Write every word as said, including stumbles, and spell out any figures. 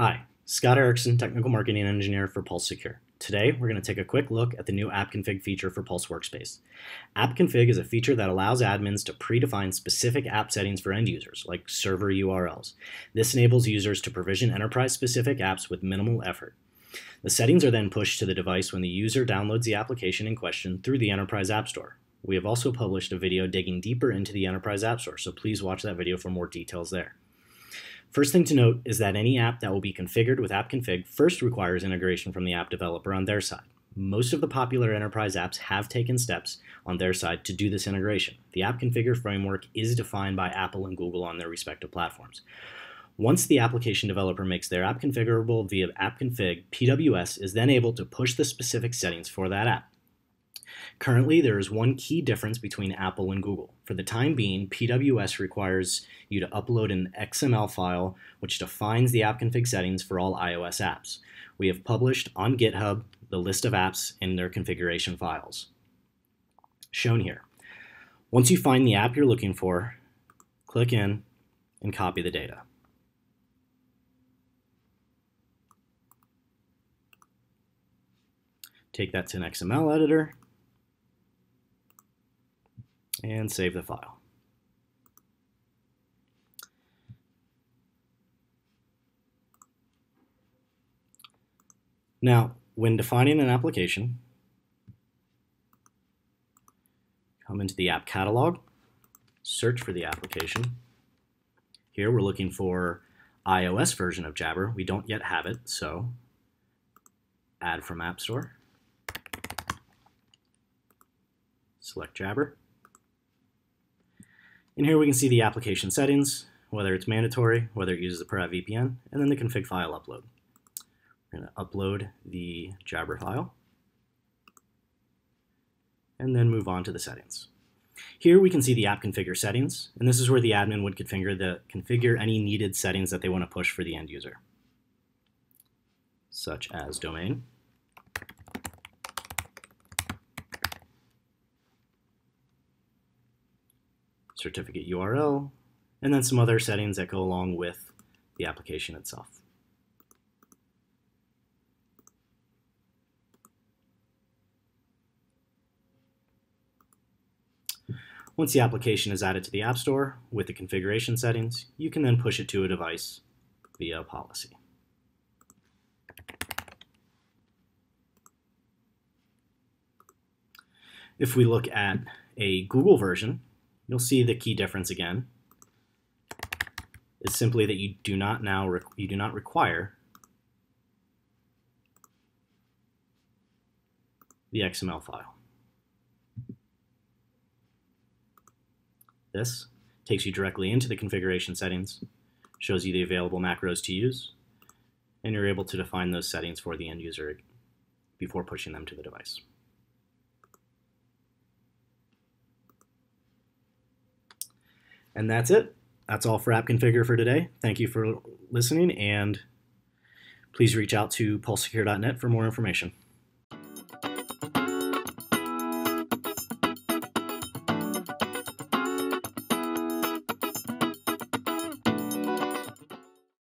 Hi, Scott Erickson, Technical Marketing Engineer for Pulse Secure. Today, we're going to take a quick look at the new AppConfig feature for Pulse Workspace. AppConfig is a feature that allows admins to predefine specific app settings for end users, like server U R Ls. This enables users to provision enterprise-specific apps with minimal effort. The settings are then pushed to the device when the user downloads the application in question through the Enterprise App Store. We have also published a video digging deeper into the Enterprise App Store, so please watch that video for more details there. First thing to note is that any app that will be configured with AppConfig first requires integration from the app developer on their side. Most of the popular enterprise apps have taken steps on their side to do this integration. The AppConfig framework is defined by Apple and Google on their respective platforms. Once the application developer makes their app configurable via AppConfig, P W S is then able to push the specific settings for that app. Currently, there is one key difference between Apple and Google. For the time being, P W S requires you to upload an X M L file which defines the AppConfig settings for all iOS apps. We have published on GitHub the list of apps and their configuration files, shown here. Once you find the app you're looking for, click in and copy the data. Take that to an X M L editor and save the file. Now, when defining an application, come into the app catalog, search for the application. Here we're looking for iOS version of Jabber. We don't yet have it, so add from App Store. Select Jabber. And here we can see the application settings, whether it's mandatory, whether it uses a private V P N, and then the config file upload. We're going to upload the Jabber file and then move on to the settings. Here we can see the app configure settings, and this is where the admin would configure, the, configure any needed settings that they want to push for the end user, such as domain, certificate U R L, and then some other settings that go along with the application itself. Once the application is added to the App Store with the configuration settings, you can then push it to a device via policy. If we look at a Google version, you'll see the key difference again is simply that you do not now you do not require the X M L file. This takes you directly into the configuration settings, shows you the available macros to use, and you're able to define those settings for the end user before pushing them to the device. And that's it. That's all for AppConfig for today. Thank you for listening, and please reach out to pulse secure dot net for more information.